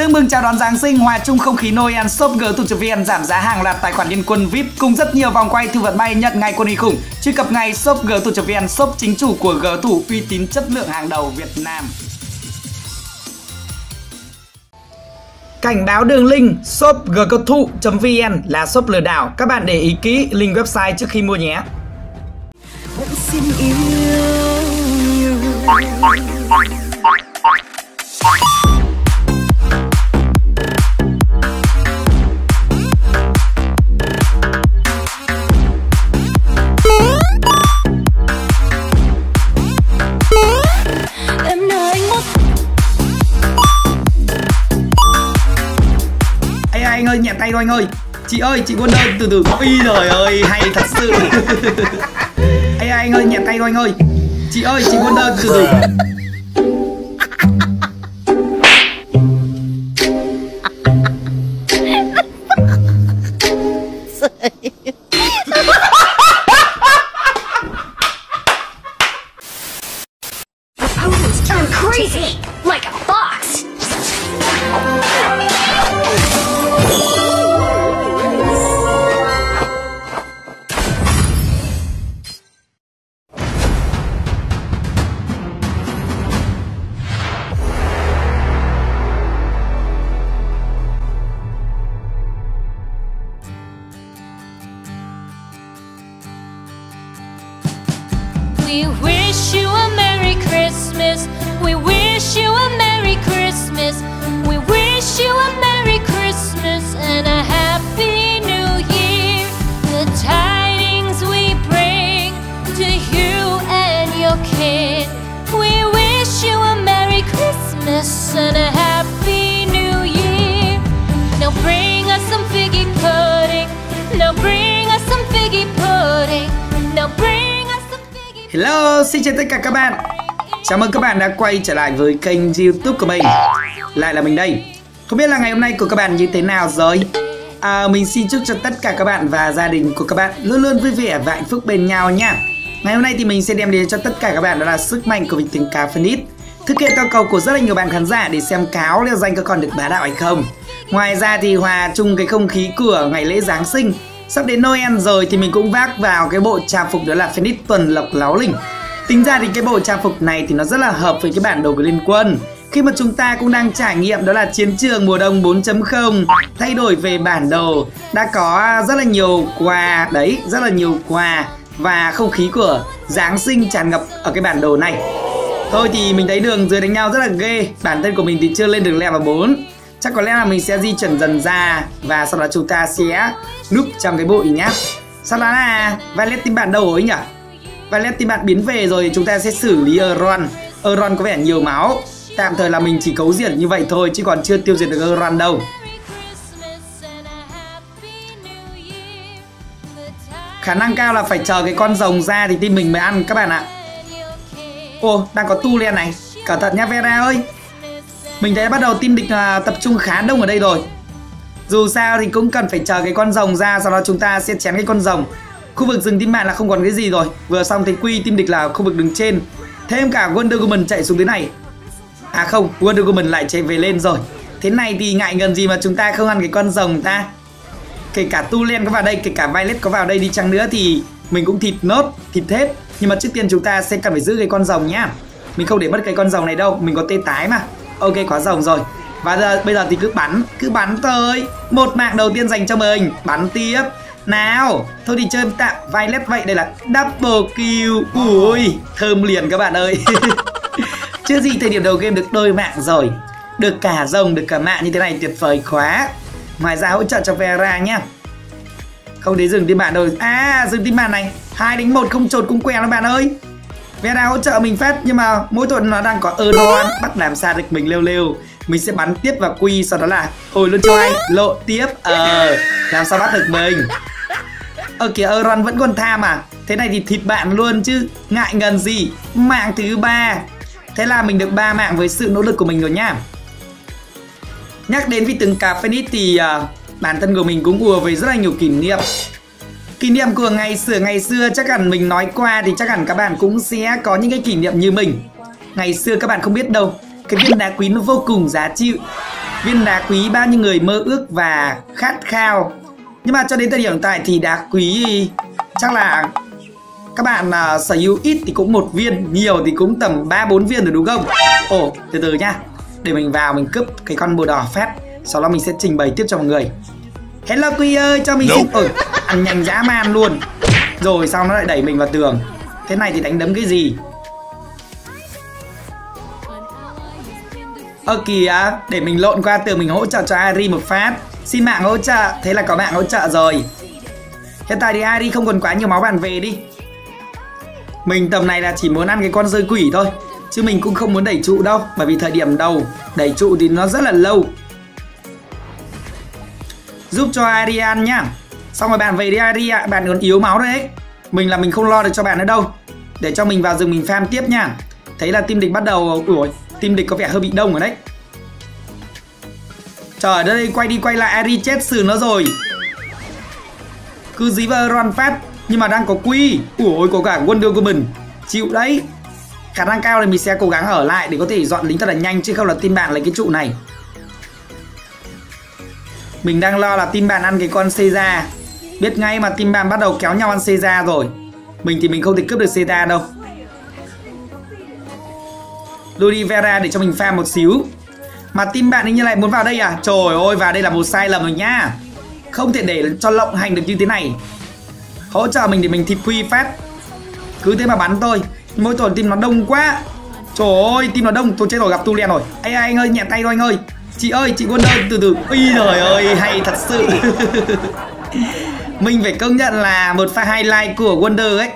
Tương mừng chào đón Giáng sinh hòa chung không khí Noel, shopg.vn giảm giá hàng loạt tài khoản Liên Quân VIP cùng rất nhiều vòng quay thư vật bay nhận ngay quân uy khủng. Truy cập ngay shopg.vn, shop chính chủ của G Thủ, uy tín chất lượng hàng đầu Việt Nam. Cảnh báo đường link shop gcthụ.vn là shop lừa đảo. Các bạn để ý kỹ link website trước khi mua nhé. Vẫn xin yêu. Anh ơi, nhẹ tay thôi anh ơi. Chị ơi, chị buôn đơn từ từ. Ôi trời ơi, hay thật sự. Ê, anh ơi, nhẹ tay thôi anh ơi, chị buôn đơn từ từ. We wish you a Merry Christmas. We wish you a Merry Christmas. We wish you a Merry Christmas and a Happy New Year. The tidings we bring to you and your kid. We wish you a Merry Christmas and a Happy New Year. Now bring us some figgy pudding. Now bring us some figgy pudding. Now bring. Hello, xin chào tất cả các bạn. Chào mừng các bạn đã quay trở lại với kênh YouTube của mình. Lại là mình đây. Không biết là ngày hôm nay của các bạn như thế nào rồi? Mình xin chúc cho tất cả các bạn và gia đình của các bạn luôn luôn vui vẻ và hạnh phúc bên nhau nha. Ngày hôm nay thì mình sẽ đem đến cho tất cả các bạn đó là sức mạnh của mình tiếng Cá Phân Ít, thực hiện yêu cầu của rất là nhiều bạn khán giả để xem Cáo leo danh có còn được bá đạo hay không. Ngoài ra thì hòa chung cái không khí của ngày lễ Giáng sinh, sắp đến Noel rồi thì mình cũng vác vào cái bộ trang phục đó là Phoenix tuần lộc láo lỉnh. Tính ra thì cái bộ trang phục này thì nó rất là hợp với cái bản đồ của Liên Quân, khi mà chúng ta cũng đang trải nghiệm đó là chiến trường mùa đông 4.0 thay đổi về bản đồ. Đã có rất là nhiều quà, đấy, rất là nhiều quà và không khí của Giáng sinh tràn ngập ở cái bản đồ này. Thôi thì mình thấy đường dưới đánh nhau rất là ghê, bản thân của mình thì chưa lên được level 4. Chắc có lẽ là mình sẽ di chuyển dần ra và sau đó chúng ta sẽ núp trong cái bụi nhá. Sau đó là Violet tìm bạn đâu ấy nhỉ? Violet tìm bạn biến về rồi, chúng ta sẽ xử lý Euron. Euron có vẻ nhiều máu. Tạm thời là mình chỉ cấu diệt như vậy thôi chứ còn chưa tiêu diệt được Euron đâu. Khả năng cao là phải chờ cái con rồng ra thì team mình mới ăn các bạn ạ. Ô, đang có tu len này. Cẩn thận nhá Vera ơi. Mình thấy bắt đầu team địch tập trung khá đông ở đây rồi. Dù sao thì cũng cần phải chờ cái con rồng ra, sau đó chúng ta sẽ chén cái con rồng. Khu vực rừng team bạn là không còn cái gì rồi. Vừa xong thấy quy team địch là khu vực đứng trên. Thêm cả Wonder Woman chạy xuống thế này. À không, Wonder Woman lại chạy về lên rồi. Thế này thì ngại ngần gì mà chúng ta không ăn cái con rồng ta. Kể cả Tulen có vào đây, kể cả Violet có vào đây đi chăng nữa thì mình cũng thịt nốt, thịt hết. Nhưng mà trước tiên chúng ta sẽ cần phải giữ cái con rồng nhá. Mình không để mất cái con rồng này đâu, mình có tê tái mà. Ok, có rồng rồi. Và bây giờ thì cứ bắn thôi. Một mạng đầu tiên dành cho mình. Bắn tiếp. Nào, thôi thì chơi tạm Violet vậy. Đây là double kill. Ui, thơm liền các bạn ơi. Chưa gì thời điểm đầu game được đôi mạng rồi. Được cả rồng, được cả mạng như thế này tuyệt vời quá. Ngoài ra hỗ trợ cho Vera nhá. Không đến dừng team bạn đâu. À, dừng team bạn này. 2 đánh 1 không trột cũng què lắm bạn ơi. Vera hỗ trợ mình phát nhưng mà mỗi tuần nó đang có Euron bắt làm sao được mình lêu. Mình sẽ bắn tiếp vào Quy, sau đó là hồi luôn cho anh lộ tiếp. Làm sao bắt được mình. Kìa Euron vẫn còn tham à. Thế này thì thịt bạn luôn chứ ngại ngần gì. Mạng thứ 3. Thế là mình được 3 mạng với sự nỗ lực của mình rồi nhá. Nhắc đến vì từng cà Phoenix thì bản thân của mình cũng ùa về rất là nhiều kỷ niệm. Kỷ niệm của ngày xưa chắc hẳn mình nói qua thì chắc hẳn các bạn cũng sẽ có những cái kỷ niệm như mình. Ngày xưa các bạn không biết đâu, cái viên đá quý nó vô cùng giá trị. Viên đá quý bao nhiêu người mơ ước và khát khao. Nhưng mà cho đến thời điểm hiện tại thì đá quý chắc là các bạn sở hữu ít thì cũng 1 viên, nhiều thì cũng tầm 3-4 viên rồi đúng không? Ồ, từ từ nhá. Để mình vào mình cướp cái con bồ đỏ phép, sau đó mình sẽ trình bày tiếp cho mọi người. Hello quý ơi, cho mình xin ăn nhanh dã man luôn. Rồi xong nó lại đẩy mình vào tường. Thế này thì đánh đấm cái gì? Kìa, để mình lộn qua tường mình hỗ trợ cho Ari một phát. Xin mạng hỗ trợ, thế là có mạng hỗ trợ rồi. Hiện tại thì Ari không còn quá nhiều máu, bàn về đi. Mình tầm này là chỉ muốn ăn cái con rơi quỷ thôi, chứ mình cũng không muốn đẩy trụ đâu. Bởi vì thời điểm đầu đẩy trụ thì nó rất là lâu. Giúp cho Ari ăn nhá. Xong rồi bạn về đi Ari ạ, bạn còn yếu máu đấy. Mình là mình không lo được cho bạn nữa đâu. Để cho mình vào rừng mình farm tiếp nha. Thấy là team địch bắt đầu. Ủa, team địch có vẻ hơi bị đông rồi đấy. Trời ơi, quay đi quay lại Ari chết sừ nó rồi. Cứ dí vào run phát. Nhưng mà đang có quy. Ủa, có cả Wonder Woman. Chịu đấy. Khả năng cao là mình sẽ cố gắng ở lại để có thể dọn lính thật là nhanh, chứ không là team bạn lấy cái trụ này. Mình đang lo là team bạn ăn cái con Seiza. Biết ngay mà team bạn bắt đầu kéo nhau ăn Seiza rồi. Mình thì mình không thể cướp được Seiza đâu. Lui đi Vera để cho mình farm một xíu. Mà team bạn ấy như này muốn vào đây à? Trời ơi, vào đây là một sai lầm rồi nhá. Không thể để cho lộng hành được như thế này. Hỗ trợ mình để mình thịt quy phát. Cứ thế mà bắn tôi. Mỗi tuần team nó đông quá. Trời ơi, team nó đông. Tôi chết rồi, gặp Tulen rồi. Ê, anh ơi, nhẹ tay thôi anh ơi. Chị ơi, chị Wonder từ từ. Ui trời ơi, hay thật sự. Mình phải công nhận là một pha highlight của Wonder ấy.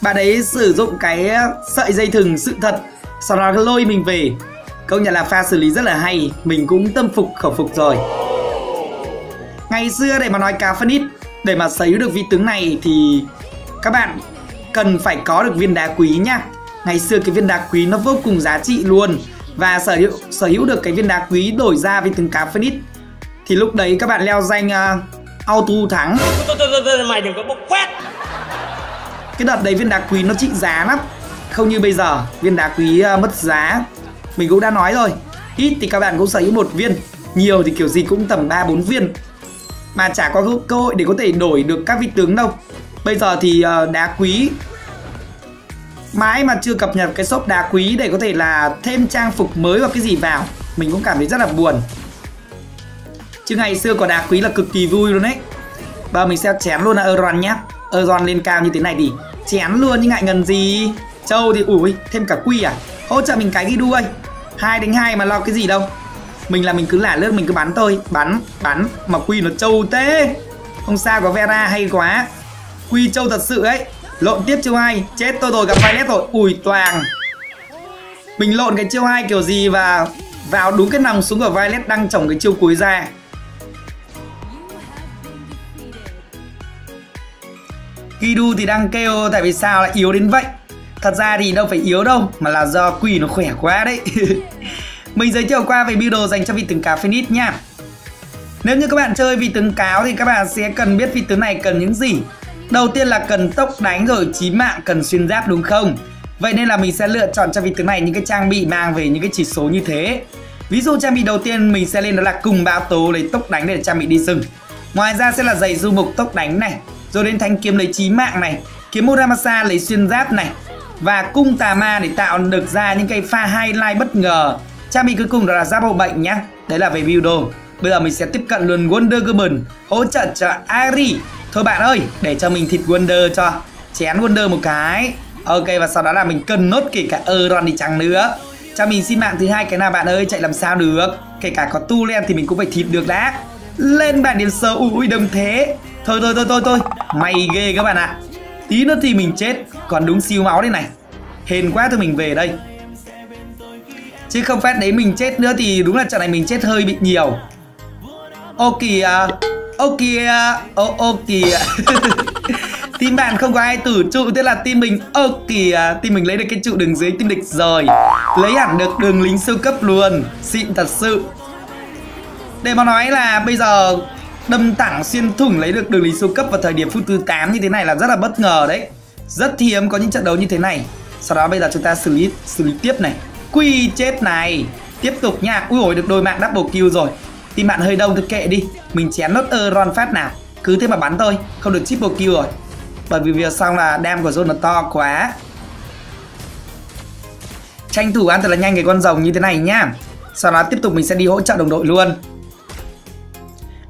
Bạn ấy sử dụng cái sợi dây thừng sự thật, sau đó lôi mình về. Công nhận là pha xử lý rất là hay. Mình cũng tâm phục khẩu phục rồi. Ngày xưa để mà nói cá phân ít, để mà sở hữu được vị tướng này thì các bạn cần phải có được viên đá quý nhá. Ngày xưa cái viên đá quý nó vô cùng giá trị luôn. Và sở hữu được cái viên đá quý đổi ra với tướng cá phân ít thì lúc đấy các bạn leo danh auto thắng. Mày đừng có bốc khoét. Cái đợt đấy viên đá quý nó trị giá lắm. Không như bây giờ, viên đá quý mất giá. Mình cũng đã nói rồi, ít thì các bạn cũng sở hữu 1 viên, nhiều thì kiểu gì cũng tầm 3-4 viên. Mà chả có cơ hội để có thể đổi được các vị tướng đâu. Bây giờ thì đá quý mãi mà chưa cập nhật cái shop đá quý để có thể là thêm trang phục mới và cái gì vào. Mình cũng cảm thấy rất là buồn. Chứ ngày xưa có đá quý là cực kỳ vui luôn đấy. Và mình sẽ chén luôn là Euron nhá. Euron lên cao như thế này thì chén luôn nhưng ngại ngần gì. Châu thì ủi, thêm cả quy à. Hỗ trợ mình cái đuôi 2 đánh 2 mà lo cái gì đâu. Mình là mình cứ lả lướt, mình cứ bắn thôi. Bắn mà quy nó trâu thế. Không sao, có Vera hay quá. Quy trâu thật sự ấy. Lộn tiếp chiêu 2. Chết tôi rồi, gặp Violet rồi. Ủi toàn. Mình lộn cái chiêu 2 kiểu gì và vào đúng cái nòng súng của Violet đang trồng cái chiêu cuối ra. Kidu thì đang kêu tại vì sao lại yếu đến vậy. Thật ra thì đâu phải yếu đâu, mà là do quỷ nó khỏe quá đấy. Mình giới thiệu qua về build đồ dành cho vị tướng cá Phoenix nha. Nếu như các bạn chơi vị tướng cáo thì các bạn sẽ cần biết vị tướng này cần những gì. Đầu tiên là cần tốc đánh rồi chí mạng, cần xuyên giáp đúng không? Vậy nên là mình sẽ lựa chọn cho vị tướng này những cái trang bị mang về những cái chỉ số như thế. Ví dụ trang bị đầu tiên mình sẽ lên đó là cùng bao tố lấy tốc đánh để trang bị đi rừng. Ngoài ra sẽ là giày du mục tốc đánh này, rồi đến thanh kiếm lấy chí mạng này, kiếm Muramasa lấy xuyên giáp này, và cung tà ma để tạo được ra những cái pha highlight bất ngờ. Trang bị cuối cùng đó là giáp hậu bệnh nhá. Đấy là về build đồ. Bây giờ mình sẽ tiếp cận luôn Wonder Woman, hỗ trợ cho Ari. Thôi bạn ơi, để cho mình thịt Wonder cho. Chén Wonder một cái. Ok, và sau đó là mình cần nốt kể cả Euron đi chăng nữa. Cho mình xin mạng thứ 2 cái nào bạn ơi, chạy làm sao được. Kể cả có Tulen thì mình cũng phải thịt được đã. Lên bạn điểm sơ, ui đông thế. Thôi, may ghê các bạn ạ. Tí nữa thì mình chết, còn đúng siêu máu đây này. Hên quá thôi mình về đây. Chứ không phát đấy mình chết nữa thì đúng là trận này mình chết hơi bị nhiều. Ô kìa. Team bạn không có ai tử trụ, thế là team mình. Ô kìa, team mình lấy được cái trụ đường dưới team địch rồi. Lấy hẳn được đường lính siêu cấp luôn. Xịn thật sự. Để mà nói là bây giờ đâm thẳng xuyên thủng lấy được đường lý siêu cấp vào thời điểm phút thứ 8 như thế này là rất là bất ngờ đấy. Rất hiếm có những trận đấu như thế này. Sau đó bây giờ chúng ta xử lý tiếp này. Quy chết này. Tiếp tục nha. Úi ôi, được đôi mạng double kill rồi. Tìm bạn hơi đông thì kệ đi. Mình chén nốt Ron phát nào. Cứ thế mà bắn thôi. Không được triple kill rồi. Bởi vì việc xong là đam của Zone nó to quá. Tranh thủ ăn thật là nhanh cái con rồng như thế này nhá. Sau đó tiếp tục mình sẽ đi hỗ trợ đồng đội luôn.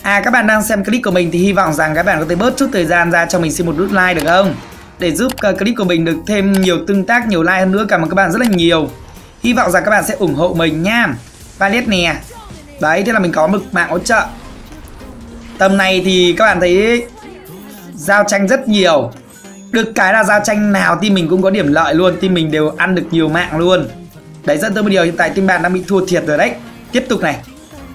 À, các bạn đang xem clip của mình thì hy vọng rằng các bạn có thể bớt chút thời gian ra cho mình xin một nút like được không? Để giúp clip của mình được thêm nhiều tương tác, nhiều like hơn nữa. Cảm ơn các bạn rất là nhiều. Hy vọng rằng các bạn sẽ ủng hộ mình nha. Valet nè. Đấy, thế là mình có mực mạng hỗ trợ. Tầm này thì các bạn thấy giao tranh rất nhiều. Được cái là giao tranh nào team mình cũng có điểm lợi luôn. Team mình đều ăn được nhiều mạng luôn. Đấy, dẫn tới một điều hiện tại team bạn đang bị thua thiệt rồi đấy. Tiếp tục này.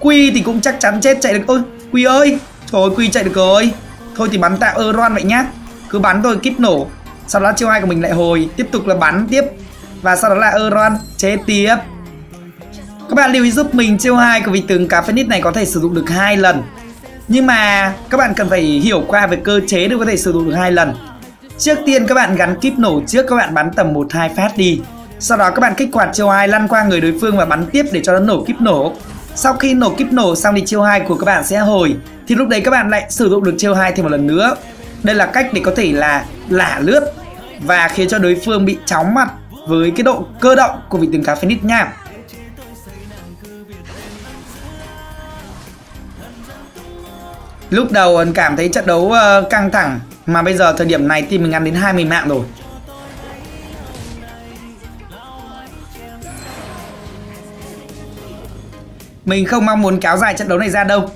Quy thì cũng chắc chắn chết, chạy được. Ôi, Quy ơi. Trời ơi, Quy chạy được rồi. Thôi thì bắn tạo Euron vậy nhá. Cứ bắn thôi, kíp nổ. Sau đó chiêu 2 của mình lại hồi. Tiếp tục là bắn tiếp. Và sau đó là Euron chế tiếp. Các bạn lưu ý giúp mình chiêu 2 của vị tướng cá Phoenix này có thể sử dụng được 2 lần. Nhưng mà các bạn cần phải hiểu qua về cơ chế để có thể sử dụng được 2 lần. Trước tiên các bạn gắn kíp nổ trước, các bạn bắn tầm 1-2 phát đi. Sau đó các bạn kích hoạt chiêu 2 lăn qua người đối phương và bắn tiếp để cho nó nổ kíp nổ. Sau khi nổ kíp nổ xong thì chiêu 2 của các bạn sẽ hồi. Thì lúc đấy các bạn lại sử dụng được chiêu 2 thêm một lần nữa. Đây là cách để có thể là lả lướt và khiến cho đối phương bị chóng mặt với cái độ cơ động của vị tướng cá Phoenix nha. Lúc đầu anh cảm thấy trận đấu căng thẳng, mà bây giờ thời điểm này team mình ăn đến 20 mạng rồi. Mình không mong muốn kéo dài trận đấu này ra đâu.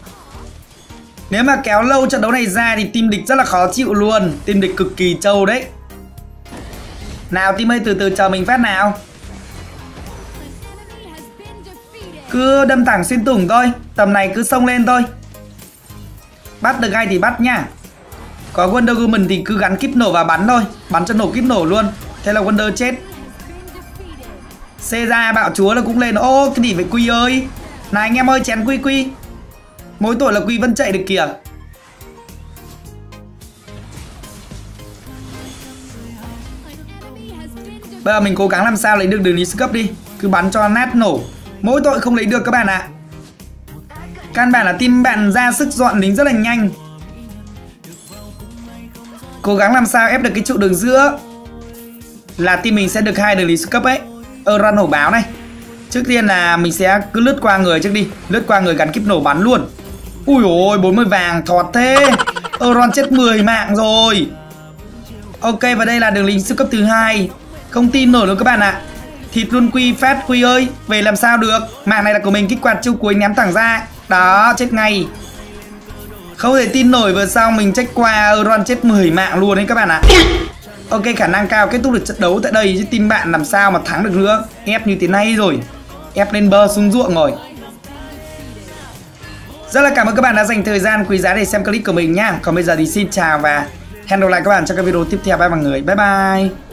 Nếu mà kéo lâu trận đấu này ra thì team địch rất là khó chịu luôn. Team địch cực kỳ trâu đấy. Nào team ơi, từ từ chờ mình phát nào. Cứ đâm thẳng xuyên thủng thôi. Tầm này cứ xông lên thôi. Bắt được ai thì bắt nha. Có Wonder Woman thì cứ gắn kíp nổ và bắn thôi. Bắn cho nổ kíp nổ luôn. Thế là Wonder chết. Xê ra bạo chúa là cũng lên. Ô cái gì vậy Quy ơi. Này anh em ơi, chén Quy Quy. Mỗi tội là Quy vẫn chạy được kìa. Bây giờ mình cố gắng làm sao lấy được đường lý siêu cấp đi. Cứ bắn cho nát nổ. Mỗi tội không lấy được các bạn ạ. Căn bản là team bạn ra sức dọn lính rất là nhanh. Cố gắng làm sao ép được cái trụ đường giữa là team mình sẽ được 2 đường lý siêu cấp ấy. Euron hổ báo này. Trước tiên là mình sẽ cứ lướt qua người trước đi. Lướt qua người gắn kíp nổ bắn luôn. Ui ôi, 40 vàng thọt thế. Euron chết 10 mạng rồi. Ok, và đây là đường lính siêu cấp thứ 2. Không tin nổi luôn các bạn ạ. Thịt luôn Quy, phát Quy ơi. Về làm sao được. Mạng này là của mình, kích quạt chiêu cuối ném thẳng ra. Đó, chết ngay. Không thể tin nổi, vừa sau mình check qua Euron chết 10 mạng luôn đấy các bạn ạ. Ok, khả năng cao kết thúc được trận đấu tại đây. Chứ team bạn làm sao mà thắng được nữa. Ép như thế này rồi. Ép lên bờ xuống ruộng rồi. Rất là cảm ơn các bạn đã dành thời gian quý giá để xem clip của mình nha. Còn bây giờ thì xin chào và hẹn gặp lại các bạn trong các video tiếp theo. Bye mọi người, bye bye.